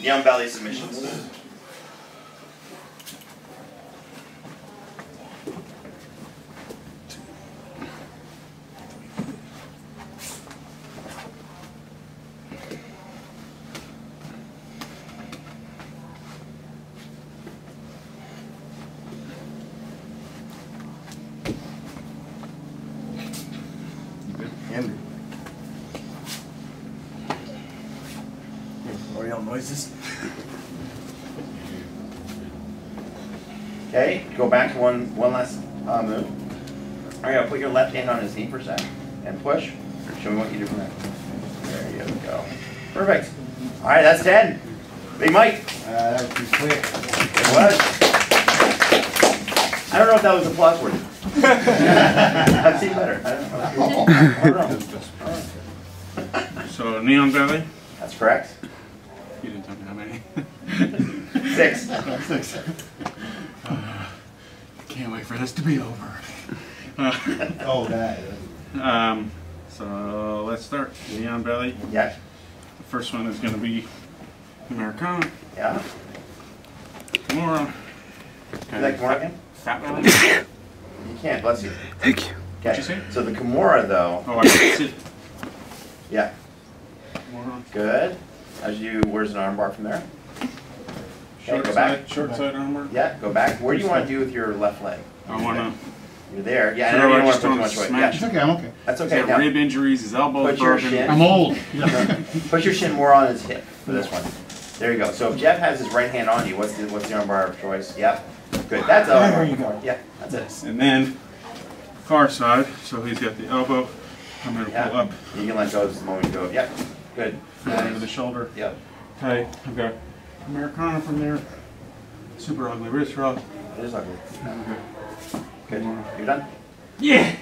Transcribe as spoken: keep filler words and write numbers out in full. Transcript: Neon Valley submissions. Noises. Okay, go back to one one last uh, move. All right, put your left hand on his knee for a sec and push. Show me what you do from there. There you go. Perfect. All right, that's ten. Big Mike. Uh, that was pretty quick. It was. I don't know if that was applause worthy. I've seen better. I don't know. I don't know. Right. So Neon Valley. That's correct. You didn't tell me how many. Six. Six. Uh, can't wait for this to be over. Uh, oh, that. Um, so let's start. Neon Valley. Yeah. The first one is going to be Americana. Yeah. Moron. You like Moron? Fat Valley? You can't, bless you. Thank you. Okay. So the Kimura, though. Oh, I see. Yeah. Moron. Good. As you, where's an armbar from there? Short okay, go side, back. Short side armbar. Yeah, go back. Where do you want to do with your left leg? I want to. You're there. Yeah, sure, I don't want to put too much weight. Yeah. It's okay. I'm okay. That's okay. He's got rib injuries. His elbow broken. Your shin. I'm old. Yeah. Put your shin more on his hip for this one. There you go. So if Jeff has his right hand on you, what's the what's the armbar of choice? Yeah. Good. That's elbow. There you go. Yeah, that's nice. It. And then far side. So he's got the elbow. I'm gonna yeah. pull up. You can let go this moment you go. Yeah. Good. Nice. Over the shoulder. Yep. Okay, I've got Americana from there. Super ugly wrist rock. It is ugly. Okay. Good. You're done? Yeah!